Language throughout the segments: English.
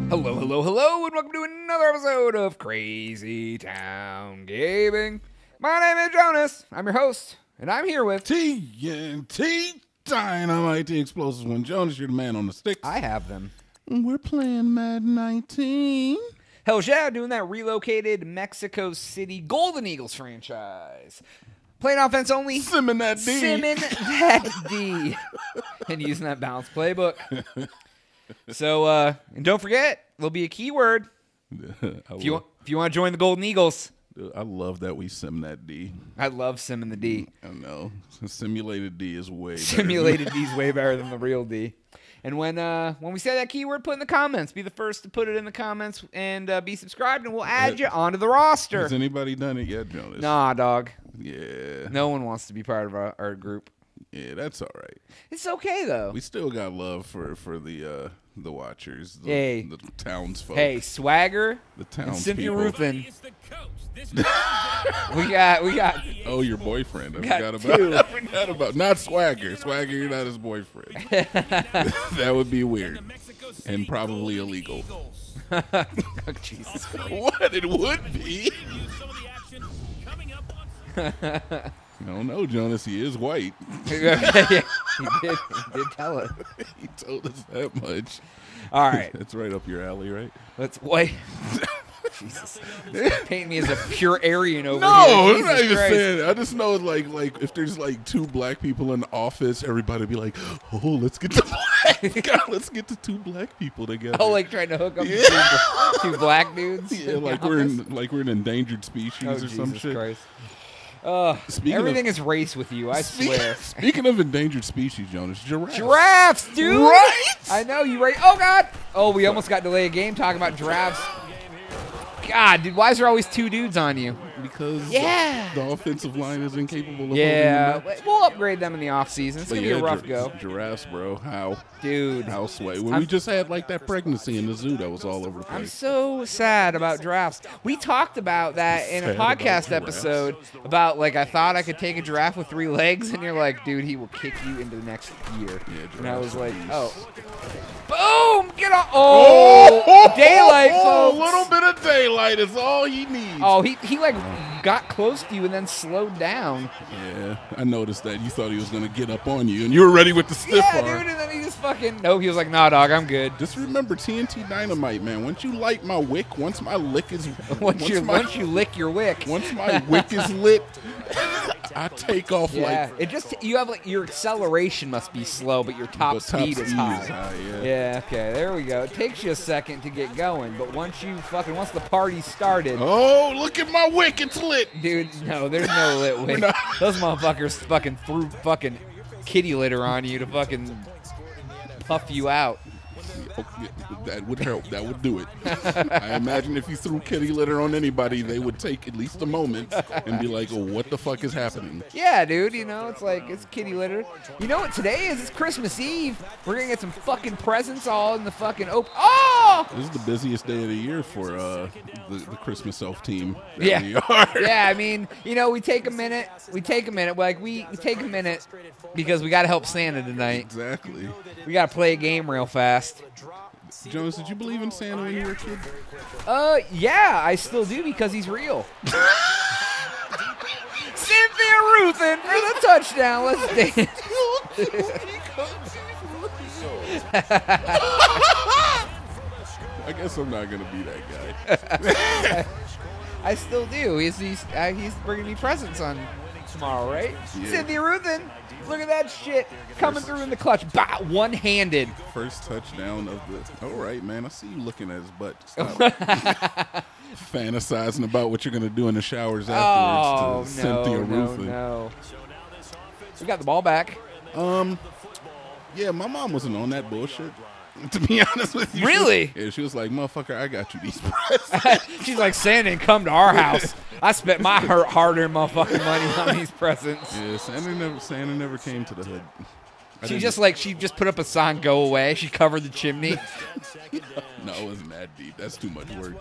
Hello, and welcome to another episode of Crazy Town Gaming. My name is Jonas, I'm your host, and I'm here with TNT Dynamite, the explosives one. Jonas, you're the man on the sticks. I have them. We're playing Mad 19. Hell yeah, doing that relocated Mexico City Golden Eagles franchise. Playing offense only. Simming that D. Simming that D. And using that bounce playbook. So, and don't forget, there'll be a keyword. If you want to join the Golden Eagles. I love that we sim that D. I love simming the D. I know. Simulated D is way better. Simulated D is way better than the real D. And when we say that keyword, put it in the comments. Be the first to put it in the comments and be subscribed, and we'll add you onto the roster. Has anybody done it yet, Jonas? Nah, dog. Yeah. No one wants to be part of our group. Yeah, that's all right. It's okay though. We still got love for the watchers, the townsfolk. Hey, Swagger, the townsfolk. Cynthia Ruffin. we got. Oh, your boyfriend. I forgot about. Not Swagger. Swagger, you're not his boyfriend. That would be weird and probably illegal. Oh, Jesus. What it would be. I don't know, Jonas. He is white. Yeah, he did tell us. He told us that much. All right. That's right up your alley, right? That's white. Jesus. Paint me as a pure Aryan over here. No, I'm not even saying that. I just know, like if there's, like, two black people in the office, everybody would be like, oh, let's get the black. God, let's get the two black people together. Oh, like trying to hook up two black dudes? Yeah, like we're an endangered species or some shit. Jesus Christ. Everything is race with you, I swear. Speaking of endangered species, Jonas, giraffes. Giraffes, dude! Right? I know, you ready? Oh, God! Oh, we almost got delayed a game talking about giraffes. God, dude, why is there always two dudes on you? Because the offensive line is incapable of holding them. We'll upgrade them in the offseason. It's going to be a rough go. Giraffes, bro. How? Dude. How sway? Well, we just had, like, that pregnancy in the zoo that was all over the place. I'm so sad about giraffes. We talked about that in a podcast episode about, like, I thought I could take a giraffe with three legs, and you're like, dude, he will kick you into the next year. Yeah, and I was like, oh. Boom! Get on! Oh! Daylight, folks. A little bit of daylight is all he needs. Oh, he like, got close to you and then slowed down. Yeah, I noticed that. You thought he was going to get up on you, and you were ready with the stiff arm. Yeah, dude, and then he just fucking... No, he was like, nah, dog, I'm good. Just remember TNT Dynamite, man. Once you light my wick, once my lick is... once you lick your wick. Once my wick is lit, I take off like... It just... You have, like, your acceleration must be slow, but your top speed is high. Yeah, okay, there we go. It takes you a second to get going, but once you fucking... Once the party started... Oh, look at my wick! It's lit. Dude, no, there's no lit wick. Those motherfuckers fucking threw fucking kitty litter on you to fucking puff you out. That would help. That would do it. I imagine if you threw kitty litter on anybody, they would take at least a moment and be like, oh, what the fuck is happening? Yeah, dude, you know, it's like, it's kitty litter. You know what today is? It's Christmas Eve. We're going to get some fucking presents all in the fucking open. Oh! This is the busiest day of the year for the Christmas elf team. Yeah. Yeah, I mean, you know, we take a minute. We take a minute. Like, we take a minute because we got to help Santa tonight. Exactly. We got to play a game real fast. Jonas, did you believe in Santa when you were a kid? Yeah, I still do because he's real. Cynthia Ruffin for the touchdown. Let's dance. I guess I'm not going to be that guy. I still do. He's bringing me presents on tomorrow, right? Yeah. Cynthia Ruffin. Look at that shit coming through in the clutch. Bah, one-handed. First touchdown of the... All right, man. I see you looking at his butt. Stop fantasizing about what you're going to do in the showers afterwards. Oh, no. We got the ball back. Yeah, my mom wasn't on that bullshit. To be honest with you. Really? She was like, motherfucker, I got you these presents. She's like, Santa didn't come to our house. I spent my hard-earned motherfucking money on these presents. Yeah, Santa never came to the hood. She just put up a sign, go away. She covered the chimney. No, it wasn't that deep. That's too much work.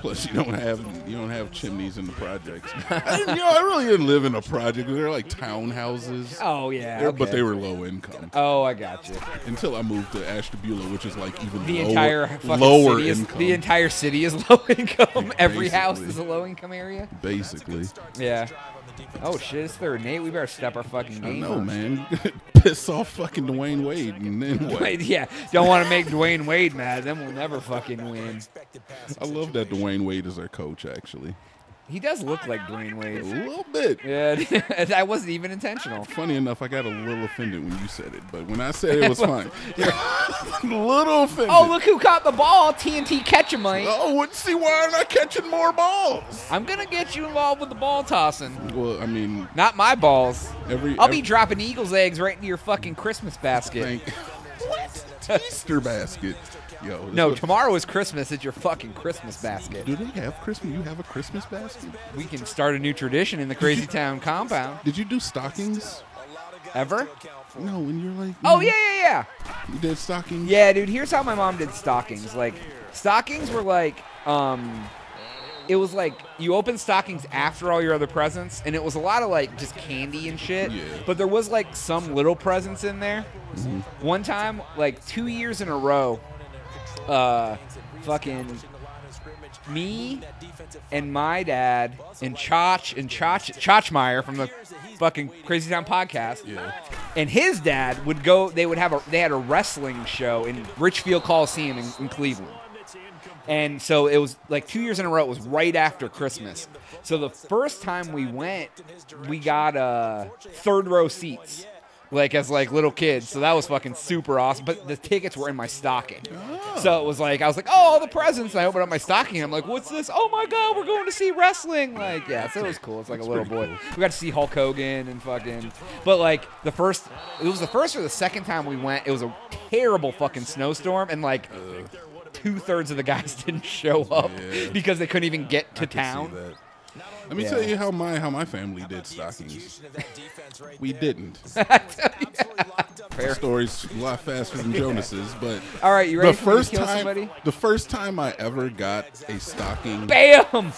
Plus, you don't have chimneys in the projects. I really didn't live in a project. They're like townhouses. Oh yeah. Okay. But they were low income. Oh, I got you. Until I moved to Ashtabula, which is like even lower income. The entire city is low income. Yeah, every house is a low income area. Basically. Yeah. Oh shit! It's third and 8. We better step our fucking game. No, man. Piss off fucking Dwayne Wade and then what? Yeah, don't want to make Dwayne Wade mad. Then we'll never fucking win. I love that Dwayne Wade is our coach. Actually, he does look like Dwayne Wade a little bit. Yeah, that wasn't even intentional. Funny enough, I got a little offended when you said it, but when I said it was fine. A little offended. Oh, look who caught the ball! TNT catcher Mike. Oh, see why I'm not catching more balls. I'm gonna get you involved with the ball tossing. Well, I mean, not my balls. I'll be dropping Eagles eggs right into your fucking Christmas basket. What? Easter basket. Yo, no, tomorrow is Christmas. It's your fucking Christmas basket. Do they have Christmas? You have a Christmas basket? We can start a new tradition in the Crazy Town compound. Did you do stockings? Ever? No, when you're like... Oh, yeah. You did stockings? Yeah, dude, here's how my mom did stockings. Like, stockings were like... it was like you open stockings after all your other presents, and it was a lot of like just candy and shit. Yeah. But there was like some little presents in there. Mm-hmm. One time, like 2 years in a row... fucking me and my dad and Chochmeyer from the fucking Crazy Town podcast, yeah, and his dad would go. They had a wrestling show in Richfield Coliseum in Cleveland, and so it was like 2 years in a row. It was right after Christmas. So the first time we went, we got third row seats. Like, as, like, little kids. So that was fucking super awesome. But the tickets were in my stocking. Oh. So it was like, I was like, oh, all the presents. And I opened up my stocking. And I'm like, what's this? Oh, my God, we're going to see wrestling. Like, yeah, so it was cool. It's like a little boy. Cool. We got to see Hulk Hogan and fucking. But, like, it was the first or the second time we went. It was a terrible fucking snowstorm. And, like, two-thirds of the guys didn't show up because they couldn't even get to town. Let me tell you how my family did stockings. We didn't. Fair. Story's a lot faster than Jonas's, but all right, you ready? The first time I ever got a stocking. Bam!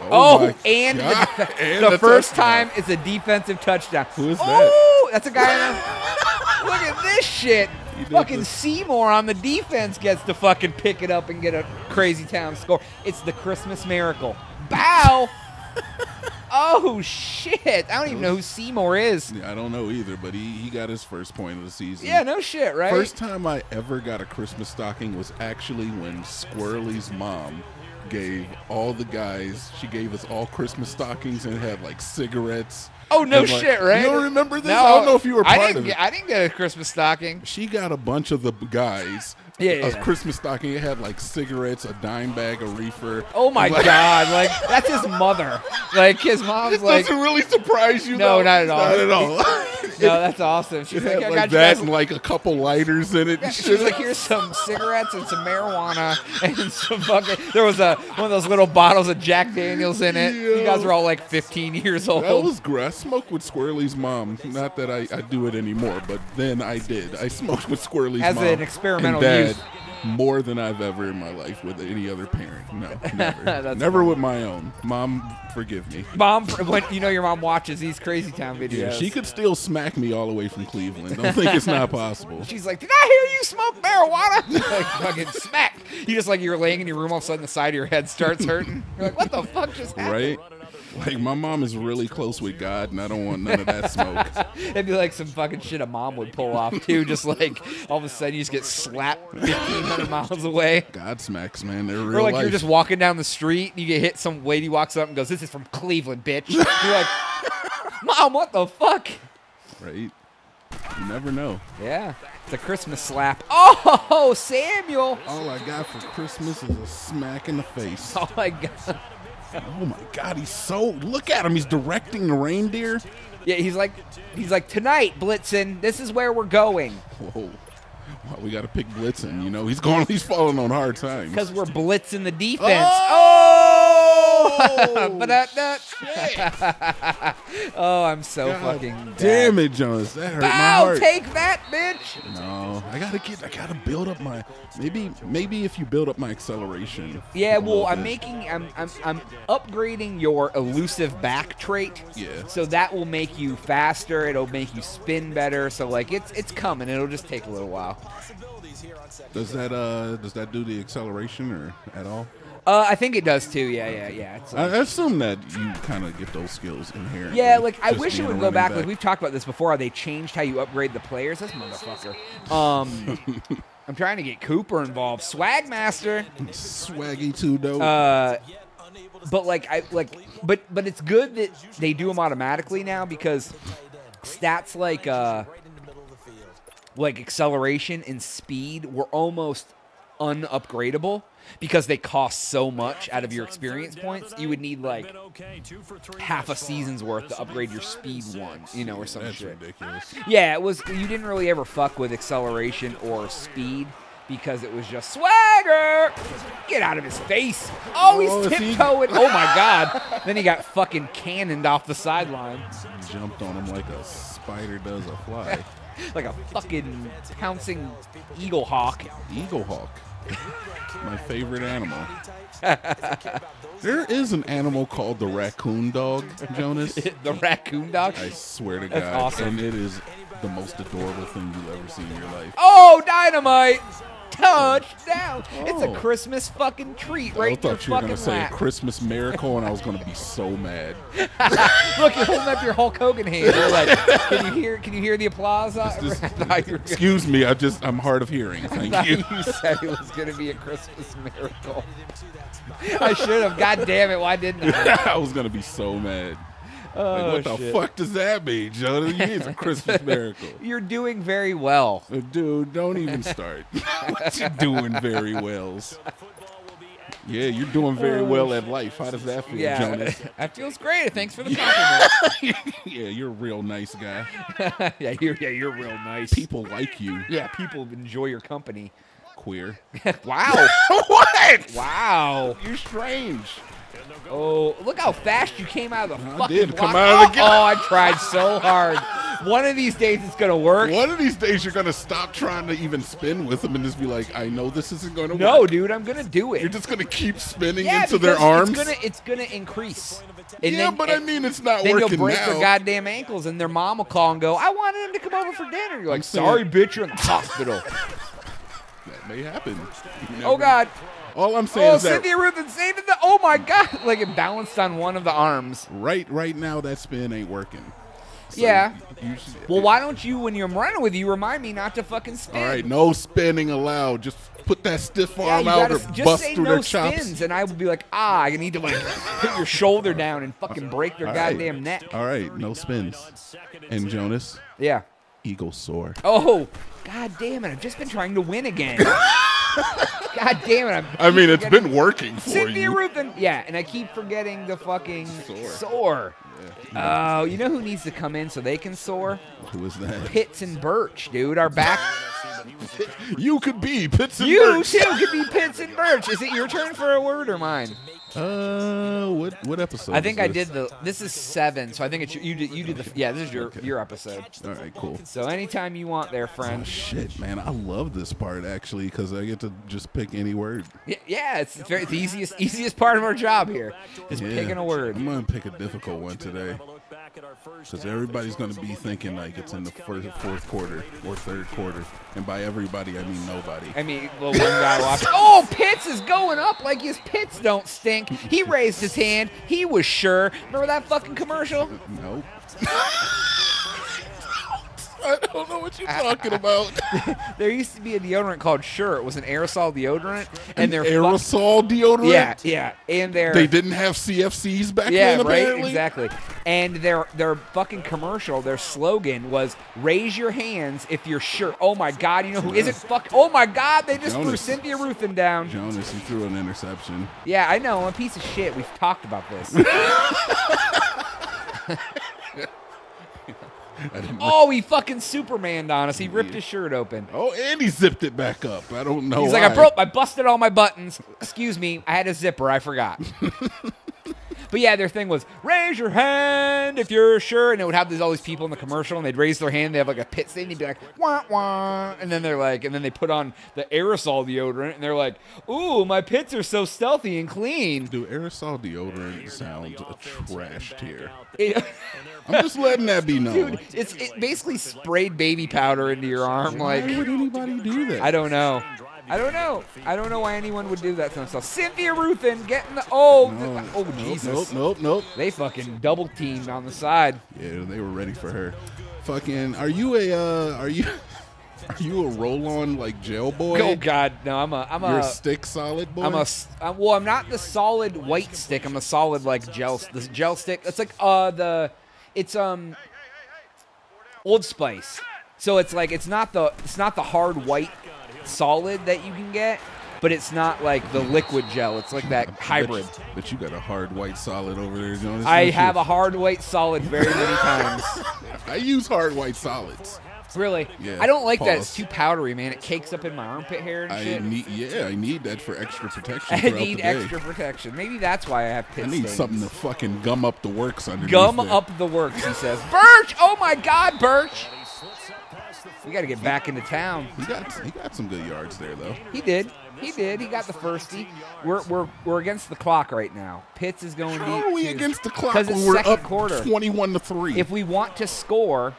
Oh, and the first time it's a defensive touchdown. Who is that? Oh, that's a guy. Look at this shit. Fucking Seymour on the defense gets to fucking pick it up and get a Crazy Town score. It's the Christmas miracle. Bow. Oh, shit. I don't even know who Seymour is. Yeah, I don't know either, but he got his first point of the season. Yeah, no shit, right? First time I ever got a Christmas stocking was actually when Squirrely's mom gave all the guys, she gave us all Christmas stockings and had, like, cigarettes. Oh, no shit, right? You don't remember this? No, I don't know if you were part of it. I didn't get a Christmas stocking. She got a bunch of the guys. Yeah, Christmas stocking. It had like cigarettes, a dime bag, a reefer. Oh my god! Like that's his mother. Like his mom's it like. Doesn't really surprise you? No, not at all. No, that's awesome. She's like, I got that and like a couple lighters in it. Yeah, she's like, here's some cigarettes and some marijuana and some fucking. There was one of those little bottles of Jack Daniels in it. Yo. You guys were all like 15 years old. That was great. I smoked with Squirrely's mom. Not that I do it anymore, but then I did. I smoked with Squirrely's mom. As an experimental use. More than I've ever in my life with any other parent. No, never. Never funny. With my own. Mom, forgive me. Mom, when you know your mom watches these Crazy Town videos. Yeah, she could still smack me all the way from Cleveland. Don't think it's not possible. She's like, did I hear you smoke marijuana? Like, fucking smack. You just like, you're laying in your room, all of a sudden the side of your head starts hurting. You're like, what the fuck just happened? Right? Like, my mom is really close with God, and I don't want none of that smoke. It'd be like some fucking shit a mom would pull off, too. Just like, all of a sudden, you just get slapped 1,500 miles away. God smacks, man. They're real. Or like, you're just walking down the street, and you get hit. Some lady walks up and goes, this is from Cleveland, bitch. You're like, Mom, what the fuck? Right? You never know. Yeah. The Christmas slap. Oh, Samuel. All I got for Christmas is a smack in the face. Oh, my God. Oh my God, he's so... Look at him, he's directing the reindeer. Yeah, he's like, tonight, Blitzen, this is where we're going. Whoa. Wow, we got to pick Blitzen, you know. He's falling on hard times. Because we're blitzing the defense. Oh! Oh, oh, I'm so fucking damn it, Jonas. That hurt my heart. Take that, bitch. No, I gotta build up my. Maybe if you build up my acceleration. Yeah, well, I'm upgrading your elusive back trait. Yeah. So that will make you faster. It'll make you spin better. So like it's coming. It'll just take a little while. Does that do the acceleration or at all? I think it does too. Yeah, okay. Yeah, yeah. It's like, I assume that you kind of get those skills in here. Yeah, like I wish it would go back. Like we've talked about this before. How they changed how you upgrade the players. This motherfucker. I'm trying to get Cooper involved. Swagmaster. Swaggy too, though. But like but it's good that they do them automatically now because stats like acceleration and speed were almost unupgradable. Because they cost so much out of your experience points, you would need like half a season's worth to upgrade your speed one, you know, or some shit. That's ridiculous. Yeah, it was. You didn't really ever fuck with acceleration or speed because it was just Swagger. Get out of his face! Oh, he's tiptoeing. Oh my god! Then he got fucking cannoned off the sideline. Jumped on him like a spider does a fly. Like a fucking pouncing eagle hawk. Eagle hawk. My favorite animal. There is an animal called the raccoon dog, Jonas. The raccoon dog? I swear to God. That's awesome. And it is the most adorable thing you'll ever see in your life. Oh, Dynamite! Touchdown! Oh. It's a Christmas fucking treat right there. I thought you were going to say a Christmas miracle, and I was going to be so mad. Look, you're holding up your Hulk Hogan hand. You're like, can you hear the applause? Excuse me, I'm hard of hearing. Thank you. You said it was going to be a Christmas miracle. I should have. God damn it, why didn't I? I was going to be so mad. Oh, like, what the fuck does that mean, Joe? It's a Christmas miracle. You're doing very well. Dude, don't even start. What you doing very wells? Yeah, you're doing very well at life. How does that feel, Jonas? That feels great. Thanks for the compliment. Yeah, you're a real nice guy. yeah, you're real nice. People like you. Yeah, people enjoy your company. Queer. Wow. What? Wow. You're strange. Oh, look how fast you came out of the fucking block. Oh, I tried so hard. One of these days it's going to work. One of these days you're going to stop trying to even spin with them and just be like, I know this isn't going to work. No, dude, I'm going to do it. You're just going to keep spinning into their arms? It's going to increase. And yeah, but I mean, it's not working now. Then you'll break their goddamn ankles and their mom will call and go, I wanted him to come over for dinner. You're like, sorry, bitch, you're in the hospital. That may happen. Oh, God. All I'm saying is that Cynthia Ruffin saved the oh my god, like it balanced on one of the arms. Right now that spin ain't working. So yeah. Well, why don't you, when you're running with you, remind me not to fucking spin? All right, no spinning allowed. Just put that stiff arm out or bust through their chops. Just say no spins, and I will be like, I need to like put your shoulder down and fucking break their goddamn neck. All right, no spins. And Jonas. Yeah. Eagle soar. Oh, god damn it! I've just been trying to win again. God damn it! I mean, it's been working for you. Cynthia Ruffin. Yeah, and I keep forgetting the fucking soar. Oh, you know who needs to come in so they can soar? Who is that? Pitts and Birch, dude. Our back. You could be Pitts and Birch. You too could be Pitts and Birch. Is it your turn for a word or mine? What episode? I think I did the. This is 7, so I think it's you did the. Yeah, this is your episode. All right, cool. So anytime you want, there, friend. Oh, shit, man, I love this part actually because I get to just pick any word. Yeah, it's the easiest part of our job here is picking a word. I'm gonna pick a difficult one today because everybody's gonna be thinking like it's in the fourth quarter or third quarter, and by everybody I mean nobody. I mean, well, one guy watched. Oh, Pitts is going up like his pits don't stink. He raised his hand. He was sure. Remember that fucking commercial? Nope. I don't know what you're talking about. There used to be a deodorant called Sure. It was an aerosol deodorant. And their aerosol deodorant? Yeah. And they didn't have CFCs back then, apparently? Yeah, right, exactly. And their fucking commercial, their slogan was, raise your hands if you're sure. Oh, my God. You know who isn't fucking... Oh, my God. They just threw Cynthia Ruffin down. Jonas, he threw an interception. Yeah, I know. I'm a piece of shit. We've talked about this. Oh, he fucking Supermaned on us. He ripped his shirt open. Oh, and he zipped it back up. I don't know. He's like, I busted all my buttons. Excuse me, I had a zipper. I forgot. But yeah, their thing was, raise your hand if you're sure. And it would have all these people in the commercial, and they'd raise their hand. They have like a pit stain. They'd be like, wah, wah. And then they're like, and then they put on the aerosol deodorant, and they're like, ooh, my pits are so stealthy and clean. Dude, aerosol deodorant sounds trash tier. I'm just letting that be known. Dude, it basically sprayed baby powder into your arm. Why would anybody do that? I don't know. I don't know. I don't know why anyone would do that to themselves. Cynthia Ruffin getting the Jesus. Nope. They fucking double teamed on the side. Yeah, they were ready for her. Fucking, are you a roll-on like jail boy? Oh God, no! You're a stick solid boy. Well, I'm not the solid white stick. I'm a solid like gel. This gel stick. It's like Old Spice. So it's like it's not the hard white solid that you can get, but it's not like the liquid gel. It's like that hybrid. But you got a hard white solid over there, Jonas. I have a hard white solid very many times. I use hard white solids. Really? Yeah, I don't like that. It's too powdery, man. It cakes up in my armpit hair and shit. I need that for extra protection. I need extra protection. Maybe that's why I have pit stains. I need something to fucking gum up the works underneath. Gum up the works, he says. Birch! Oh my God, Birch! We got to get back into town. He got some good yards there, though. He did. He got the firstie. We're against the clock right now. Pitts is going deep. How are we against the clock when we're up 21-3? If we want to score.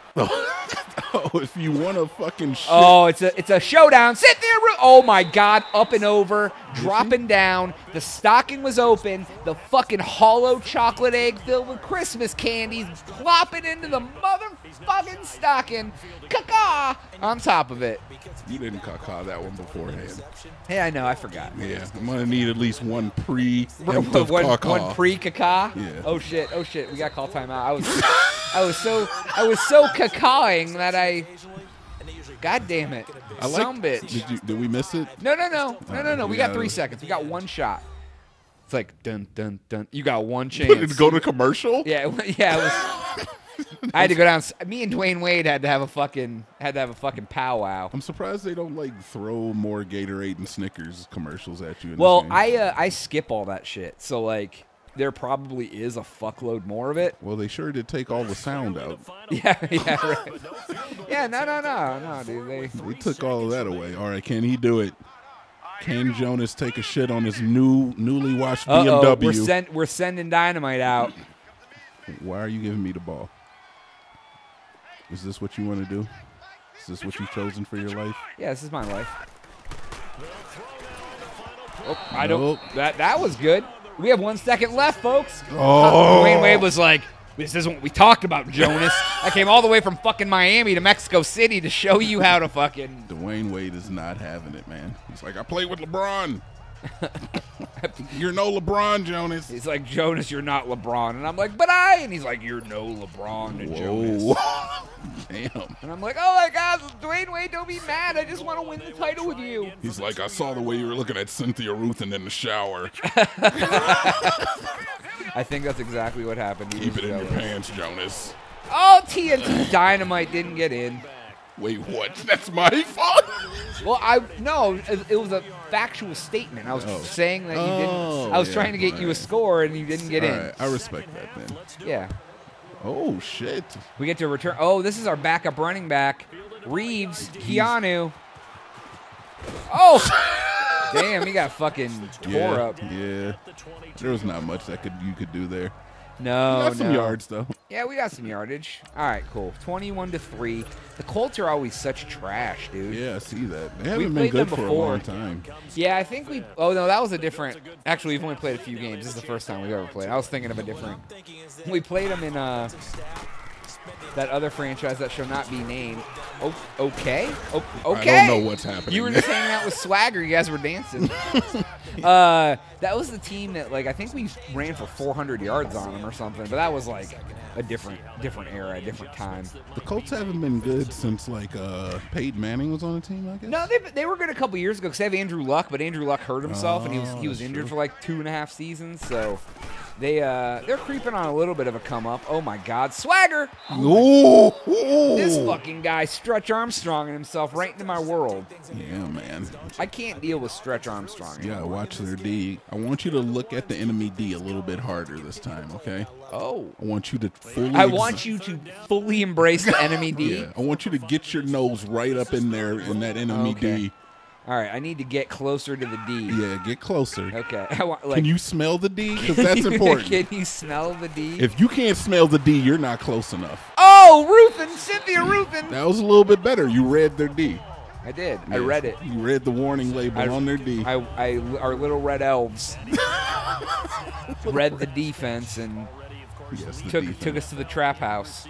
If you want to fucking shit. Oh, it's a showdown. Sit there. Oh, my God. Up and over. Dropping down. The stocking was open. The fucking hollow chocolate egg filled with Christmas candies plopping into the motherfucking stocking. Caca on top of it. You didn't caca that one beforehand. Hey, I know. I forgot. Yeah. I'm going to need at least one pre-emptive caca. One pre-caca? Yeah. Oh, shit. We got to call timeout. I was so cacaing that I... God damn it. Some bitch. Did we miss it? No. We got 3 seconds. We got one shot. It's like, dun, dun, dun. You got one chance. Did it go to commercial? Yeah. I had to go down. Me and Dwayne Wade had to have a fucking powwow. I'm surprised they don't like throw more Gatorade and Snickers commercials at you. Well, I skip all that shit. So like, there probably is a fuckload more of it. Well, they sure did take all the sound out. Yeah, right. Yeah, no, dude. They took all of that away. All right, can he do it? Can Jonas take a shit on his newly washed BMW? We're sending Dynamite out. Why are you giving me the ball? Is this what you want to do? Is this what you've chosen for your life? Yeah, this is my life. Oh, I don't. That was good. We have 1 second left, folks. Oh. Dwayne Wade was like, this isn't what we talked about, Jonas. I came all the way from fucking Miami to Mexico City to show you how to fucking. Dwayne Wade is not having it, man. He's like, I play with LeBron. You're no LeBron, Jonas. He's like, Jonas, you're not LeBron. And I'm like, but I. And he's like, you're no LeBron to Jonas. Damn. And I'm like, oh my God, Dwayne Wade, don't be mad. I just want to win the title with you. He's like, I saw the way you were looking at Cynthia Ruffin in the shower. I think that's exactly what happened. Keep it in your pants, Jonas. Oh, TNT Dynamite didn't get in. Wait, what? That's my fault? Well, no, it was a factual statement. I was saying that you didn't. I was trying to get you a score, and you didn't get in. Right. I respect that, then. Yeah. Oh, shit. We get to return. Oh, this is our backup running back, Reeves Keanu. Oh! Damn, he got fucking tore up. Yeah. There was not much that you could do there. No, we got some yards, though. Yeah, we got some yardage. All right, cool. 21-3. The Colts are always such trash, dude. Yeah, I see that. They haven't been good for a long time. Yeah, I think we... Oh, no, that was a different... Actually, we've only played a few games. This is the first time we've ever played. I was thinking of a different... We played them in that other franchise that shall not be named. Okay. I don't know what's happening. You were just hanging out with Swagger. You guys were dancing. That was the team that, like, I think we ran for 400 yards on them or something. But that was like a different era, a different time. The Colts haven't been good since like Peyton Manning was on the team, I guess. No, they were good a couple years ago because they have Andrew Luck, but Andrew Luck hurt himself and he was injured for like 2.5 seasons. So They're creeping on a little bit of a come up. Oh my God, Swagger! Oh, this fucking guy, Stretch Armstrong, and himself right into my world. Yeah, man. I can't deal with Stretch Armstrong anymore. Yeah, watch their D. I want you to look at the enemy D a little bit harder this time, okay? Oh. I want you to fully. I want you to fully embrace the enemy D. Yeah, I want you to get your nose right up in there in that enemy D. All right, I need to get closer to the D. Yeah, get closer. Okay. I want, like, can you smell the D? Because that's important. Can you smell the D? If you can't smell the D, you're not close enough. Oh, Ruffin, Cynthia Ruffin. That was a little bit better. You read their D. I did. Yes, I read it. You read the warning label on their D. Our little red elves read the defense and took us to the trap house.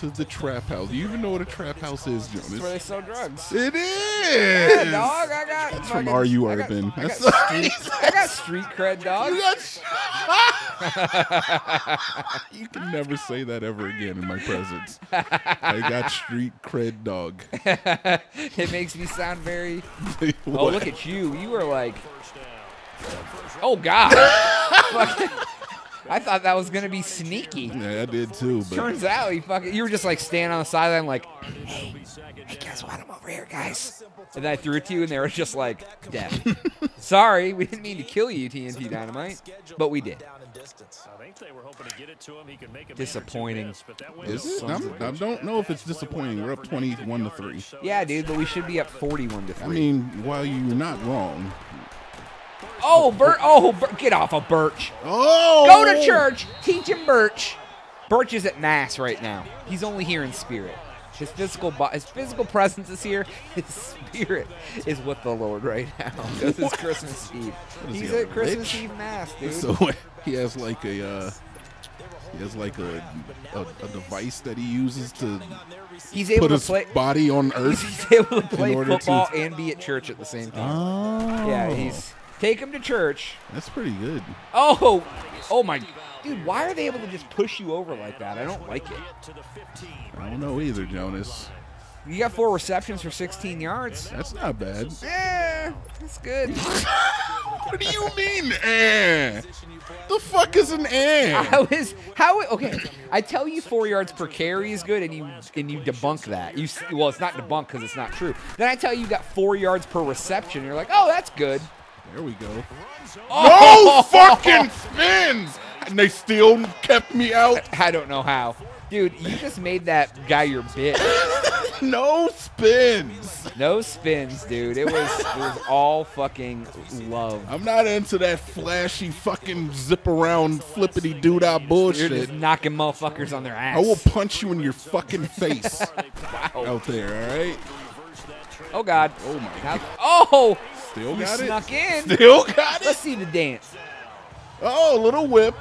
To the trap house. Do you even know what a trap house is, Jonas? That's where they sell drugs. It is. Yeah, dog. I got. That's from R.U. Urban. I got street cred, dog. You can never say that ever again in my presence. I got street cred, dog. It makes me sound very. Oh, look at you. You were like. Oh God. I thought that was gonna be sneaky. Yeah, I did too. But turns out you were just like standing on the sideline, like, hey, guess what? I'm over here, guys. And then I threw it to you, and they were just like, death. Sorry, we didn't mean to kill you, TNT Dynamite, but we did. Disappointing. Is it? I don't know if it's disappointing. We're up 21-3. Yeah, dude, but we should be up 41-3. I mean, while you're not wrong. Oh, Birch. Oh, get off of Birch. Oh. Go to church. Teach him Birch. Birch is at mass right now. He's only here in spirit. His physical presence is here. His spirit is with the Lord right now. This is Christmas Eve. He's at Christmas Eve mass, dude. So he has like a device that he uses to put his body on earth. He's able to play football and be at church at the same time. Oh. Yeah, he's. Take him to church. That's pretty good. Oh, oh my, dude! Why are they able to just push you over like that? I don't like it. I don't know either, Jonas. You got 4 receptions for 16 yards. That's not bad. Eh, that's good. What do you mean, eh? The fuck is an eh? Okay, I tell you 4 yards per carry is good, and you debunk that. Well, it's not debunked because it's not true. Then I tell you got 4 yards per reception, and you're like, oh, that's good. There we go. Oh, no fucking spins! And they still kept me out. I don't know how. Dude, you just made that guy your bitch. No spins. No spins, dude. It was all fucking love. I'm not into that flashy fucking zip around flippity doodah bullshit. You're just knocking motherfuckers on their ass. I will punch you in your fucking face. Wow. Out there, all right? Oh, God. Oh, my God. Oh! Still got it. Snuck in. Still got it. Let's see the dance. Oh, a little whip.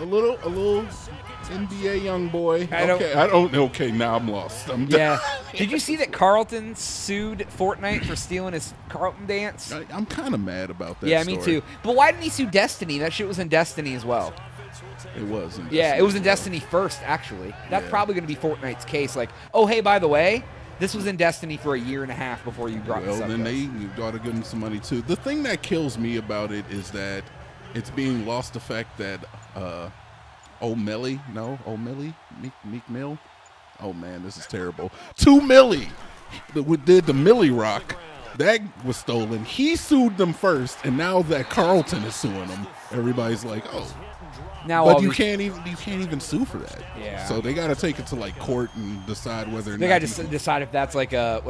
A little NBA young boy. Okay, now I'm lost. Yeah. Did you see that Carlton sued Fortnite for stealing his Carlton dance? I'm kind of mad about that. Yeah, me too. But why didn't he sue Destiny? That shit was in Destiny as well. It was. Yeah, it was in Destiny first, actually. That's probably going to be Fortnite's case. Like, oh, hey, by the way. This was in Destiny for a year and a half before you brought this up. Well, then you ought to give them some money, too. The thing that kills me about it is that it's being lost the fact that 2 Milly. Oh, man, this is terrible. 2 Milly did the Milly Rock. That was stolen. He sued them first, and now that Carlton is suing them, everybody's like, oh. Now but you can't even sue for that. Yeah. So they got to take it to like court and decide whether or not they got to decide if that's like a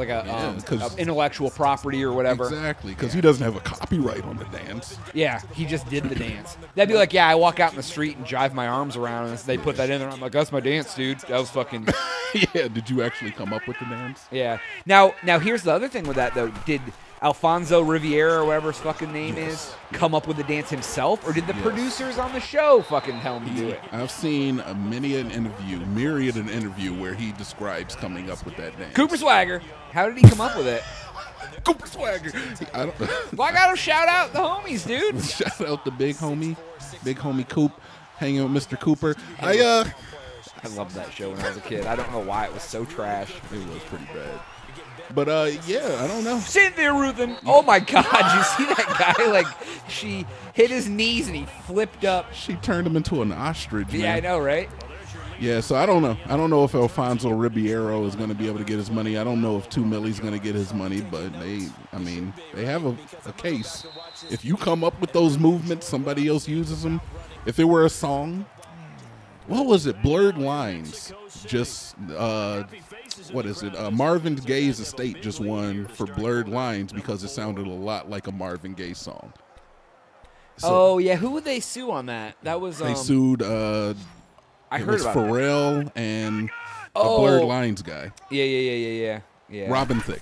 intellectual property or whatever. Exactly, because he doesn't have a copyright on the dance. Yeah, he just did the dance. That'd be like, yeah, I walk out in the street and jive my arms around, and they put that in there. And I'm like, that's my dance, dude. That was fucking. Yeah. Did you actually come up with the dance? Yeah. Now here's the other thing with that though. Did Alfonso Ribeiro, or whatever his fucking name is, come up with the dance himself? Or did the producers on the show fucking tell him to do it? I've seen myriad an interview where he describes coming up with that dance. Cooper Swagger. How did he come up with it? Cooper Swagger. Well, I gotta shout out the homies, dude. Shout out the big homie. Big homie Coop. Hanging with Mr. Cooper. I loved that show when I was a kid. I don't know why it was so trash. It was pretty bad. But yeah, I don't know. Cynthia Ruffin. Oh my God! You see that guy? Like, she hit his knees and he flipped up. She turned him into an ostrich. Yeah, man. I know, right? Yeah, so I don't know. I don't know if Alfonso Ribeiro is going to be able to get his money. I don't know if 2 Milly's going to get his money, but they have a case. If you come up with those movements, somebody else uses them. If it were a song, what was it? Blurred Lines. Just, what is it? Marvin Gaye's estate just won for Blurred Lines because it sounded a lot like a Marvin Gaye song. So, oh, yeah. Who would they sue on that? That was... They sued... It was Pharrell and the Blurred Lines guy. Yeah. Robin Thicke.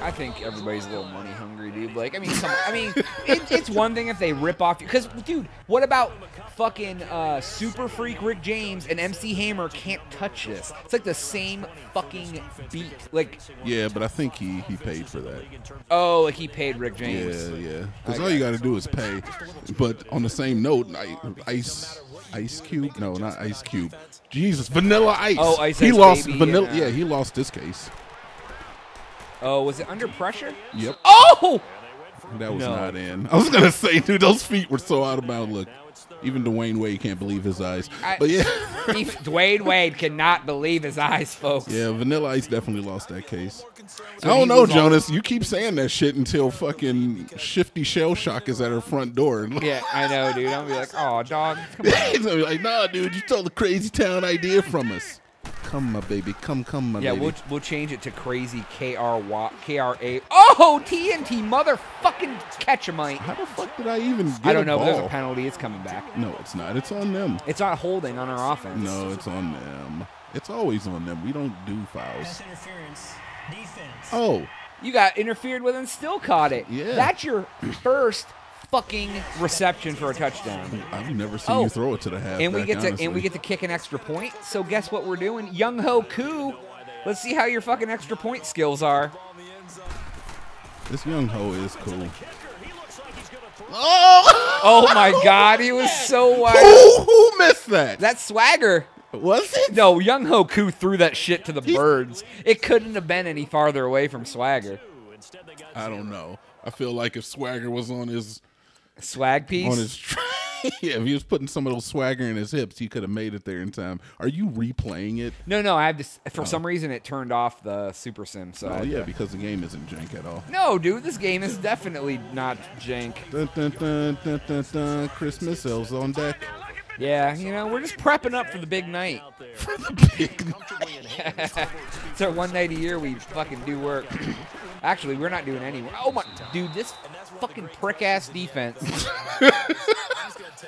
I think everybody's a little money hungry, dude. Like, it's one thing if they rip off you. Because, dude, what about fucking Super Freak Rick James and MC Hammer can't touch this? It's like the same fucking beat. Like, yeah, but I think he paid for that. Oh, like he paid Rick James. Yeah. Because all you got to do is pay. But on the same note, Ice Cube? No, not Ice Cube. Jesus, Vanilla Ice. Oh, Ice Cube. He lost Vanilla. Yeah, he lost this case. Oh, was it Under Pressure? Yep. Oh! That was not in. I was going to say, dude, those feet were so out of bounds. Look, even Dwayne Wade can't believe his eyes. But yeah. Dwayne Wade cannot believe his eyes, folks. Yeah, Vanilla Ice definitely lost that case. So I don't know, Jonas. You keep saying that shit until fucking Shifty Shellshock is at her front door. Yeah, I know, dude. I'm going to be like, oh, dog. Come on. He's going to be like, nah, dude, you stole the Crazy Town idea from us. Come, my baby. Come, my baby. Yeah, we'll change it to Crazy K-R-A. Oh, TNT motherfucking Catchemite. How the fuck did I even get a ball? I don't know, but there's a penalty. It's coming back. No, it's not. It's on them. It's not holding on our offense. No, it's on them. It's always on them. We don't do fouls. That's interference. Defense. Oh. You got interfered with and still caught it. Yeah. That's your first fucking reception for a touchdown. I've never seen you throw it to the half. And we get to kick an extra point. So guess what we're doing? Young Hoku. Let's see how your fucking extra point skills are. This Young Ho is cool. Oh my God, he was so wide. Who missed that? That's Swagger. Was it? No, Young Hoku threw that shit to the birds. It couldn't have been any farther away from Swagger. I don't know. I feel like if Swagger was on his swag piece. On his yeah, if he was putting some of those swagger in his hips, he could have made it there in time. Are you replaying it? No, I have this. For some reason, it turned off the Super Sim. So yeah, because the game isn't jank at all. No, dude, this game is definitely not jank. Christmas elves on deck. Yeah, you know, we're just prepping up for the big night. For the big night. It's our one night a year we fucking do work. Actually, we're not doing any work. Oh, my. Dude, this fucking prick-ass defense.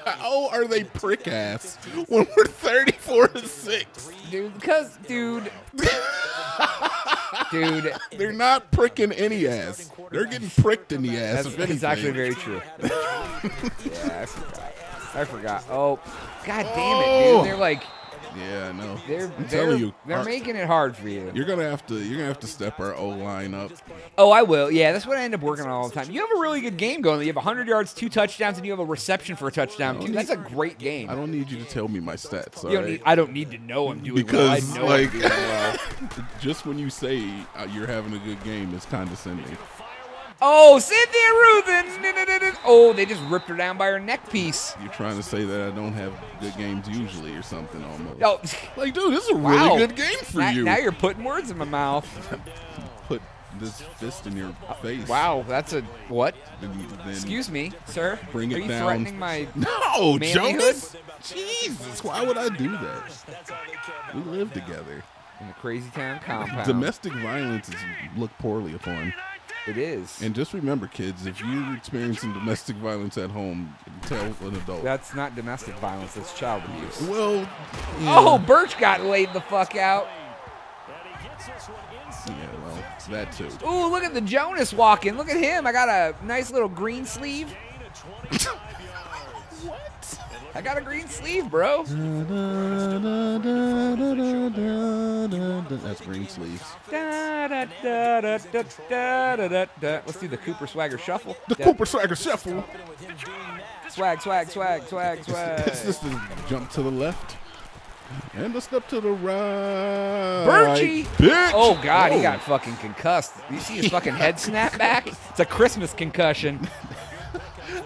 How are they prick-ass when we're 34-6? Dude, because, dude. Dude. They're not pricking any ass. They're getting pricked in the ass. That's exactly very true. Yeah, I forgot. Oh, God damn it, dude. They're like, yeah, I know. They're making it hard for you. You're gonna have to step our O line up. Oh, I will. Yeah, that's what I end up working on all the time. You have a really good game going. You have 100 yards, 2 touchdowns, and you have a reception for a touchdown. Dude, that's a great game. I don't need you to tell me my stats. I don't need to know I'm doing well. I know I'm doing well. Just when you say you're having a good game, it's condescending. Oh, Cynthia Ruffin! Oh, they just ripped her down by her neck piece. You're trying to say that I don't have good games usually or something almost. Oh. Like, dude, this is a really good game for you. Now you're putting words in my mouth. Put this fist in your face. Wow, that's a... What? Then excuse me, sir. Bring it down. Are you threatening my manlyhood? Jonas? Jesus, why would I do that? We live together. In the Crazy Town compound. Domestic violence is looked poorly upon. It is. And just remember, kids, if you're experiencing domestic violence at home, tell an adult. That's not domestic violence. That's child abuse. Well, yeah. Oh, Birch got laid the fuck out. Yeah, well, that too. Ooh, look at the Jonas walking. Look at him. I got a nice little green sleeve. What? I got a green sleeve, bro. That's green sleeves. Let's do the Cooper Swagger Shuffle. The Cooper Swagger Shuffle. Swag, swag, swag, swag, swag. This is jump to the left. And a step to the right. Birchie. Bitch. Oh, God, he got fucking concussed. You see his fucking head snap back? It's a Christmas concussion.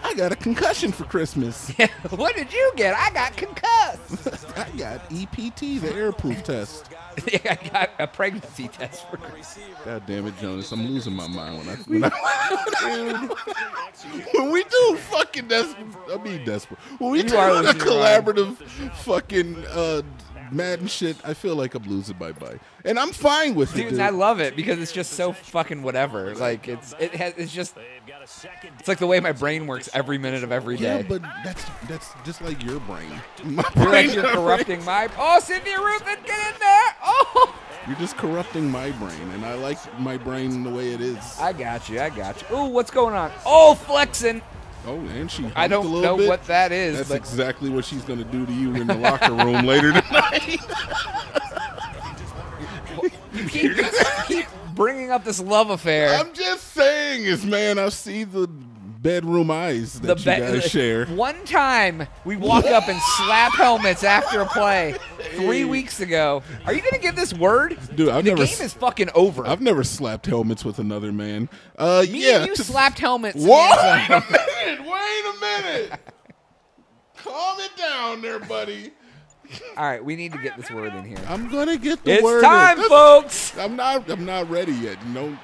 I got a concussion for Christmas. Yeah, what did you get? I got concussed. I got EPT, the airproof test. Yeah, I got a pregnancy test for Christmas. God damn it, Jonas. I'm losing my mind when we do fucking desperate. I mean desperate. When we do a collaborative fucking Madden shit, I feel like I'm losing my mind. And I'm fine with it, dude. I love it because it's just so fucking whatever. Like, it's just... It's like the way my brain works every minute of every day. Yeah, but that's just like your brain. You're corrupting my... Oh, Cynthia Ruffin, get in there! Oh! You're just corrupting my brain, and I like my brain the way it is. I got you, I got you. Ooh, what's going on? Oh, flexing! Oh, and she humped a little bit. I don't know what that is. That's exactly what she's going to do to you in the locker room later tonight. You keep bringing up this love affair. I'm just saying is, man, I see the bedroom eyes that you guys share. One time we walk up and slap helmets after a play 3 weeks ago. Are you going to give this word? Dude, the game is fucking over. I've never slapped helmets with another man. Me and you slapped helmets. What? Wait a minute. Calm it down there, buddy. All right, we need to get this word in here. I'm gonna get the word in. It's time, folks. I'm not ready yet.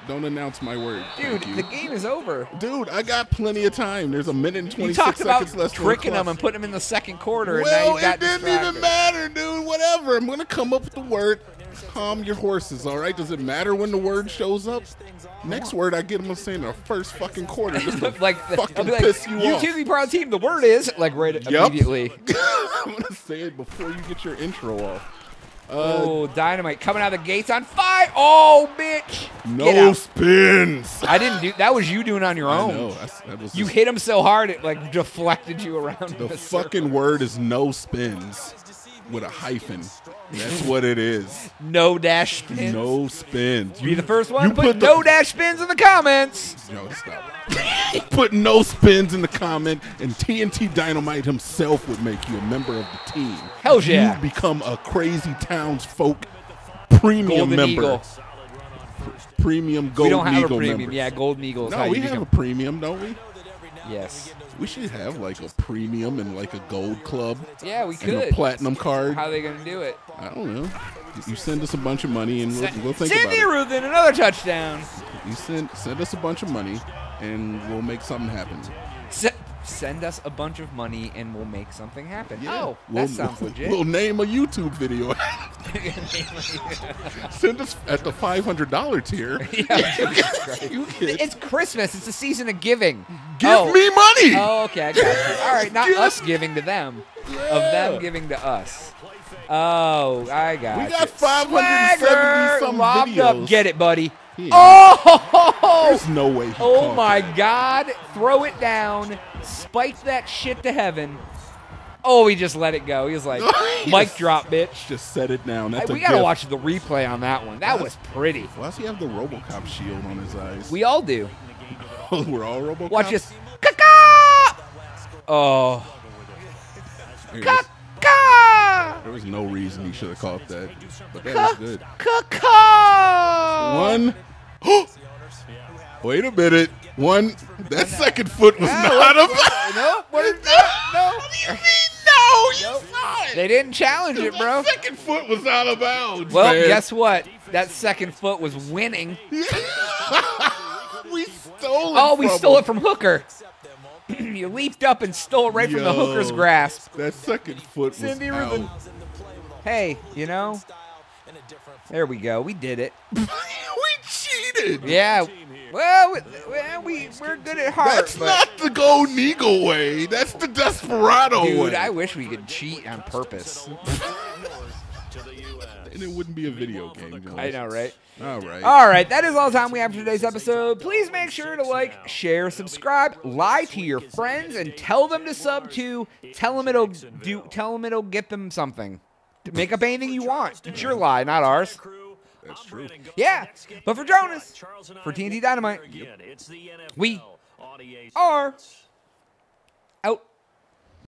Don't announce my word, dude. The game is over, dude. I got plenty of time. There's a minute and 26 seconds left. Tricking them and putting them in the second quarter. Well, and now it didn't even matter, dude. Whatever. I'm gonna come up with the word. Calm your horses, all right? Does it matter when the word shows up? Next word I get them saying the first fucking quarter. Just like fucking like, piss you off. You two be proud of the team. The word is like immediately. I'm gonna say it before you get your intro off. Oh, Dynamite coming out of the gates on fire! Oh, bitch! No spins. I didn't do that. Was you doing on your own? No, you hit him so hard it like deflected you around. The fucking word is no spins. With a hyphen. That's what it is. No dash spins. No spins. Be the first one. Put no dash spins in the comments. No, stop. Put no spins in the comment, and TNT Dynamite himself would make you a member of the team. Hell yeah. You'd become a Crazy Town's folk premium member. Premium Golden Eagle member. We don't have a premium. Yeah, Golden Eagles. No, we have a premium, don't we? Yes. We should have like a premium and like a gold club. Yeah, we could. And a platinum card. How are they going to do it? I don't know. You send us a bunch of money and we'll think about it. Cynthia Ruffin, another touchdown. You send us a bunch of money and we'll make something happen. Send us a bunch of money and we'll make something happen. Yeah. Oh, that sounds legit. We'll name a YouTube video. Send us at the $500 tier. Yeah, it's Christmas. It's the season of giving. Give me money. Oh, okay. I got you. All right, not us giving to them, of them giving to us. Oh, I got it. We got 570 some videos. Up. Get it, buddy. Yeah. Oh! There's no way. Oh my God! Throw it down. Spike that shit to heaven. Oh, he just let it go. He was like, mic drop, bitch. Just set it down. That's we gotta watch the replay on that one. That was pretty. Why does he have the Robocop shield on his eyes? We all do. We're all Robocops. Watch this. Caca! Oh. Caca! There was no reason he should have caught that, but that was good. Caca! One. Wait a minute. One. That second foot was not a foot. No. What do you mean? No, you saw it. They didn't challenge it, bro. That second foot was out of bounds. Well, guess what? That second foot was winning. We stole it. Oh, we stole it from Hooker. You leaped up and stole it right from the Hooker's grasp. That second foot was out. Hey, you know. There we go. We did it. We cheated. Yeah. Well, we're good at heart. That's not the Golden Eagle way. That's the Desperado way. Dude, I wish we could cheat on purpose. And it wouldn't be a video game. Guys. I know, right? All right. All right. That is all the time we have for today's episode. Please make sure to like, share, subscribe, lie to your friends, and tell them to sub to. Tell them it'll get them something. Make up anything you want. It's your lie, not ours. That's true. Yeah, but for Jonas, for TNT Dynamite, we are out.